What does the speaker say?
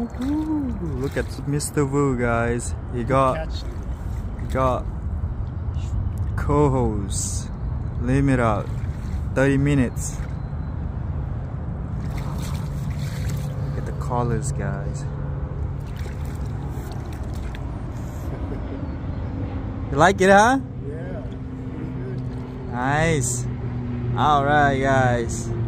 Look at Mr. Wu, guys. He got cohos. Limit out 30 minutes. Look at the collars, guys. You like it, huh? Yeah. Nice. All right, guys.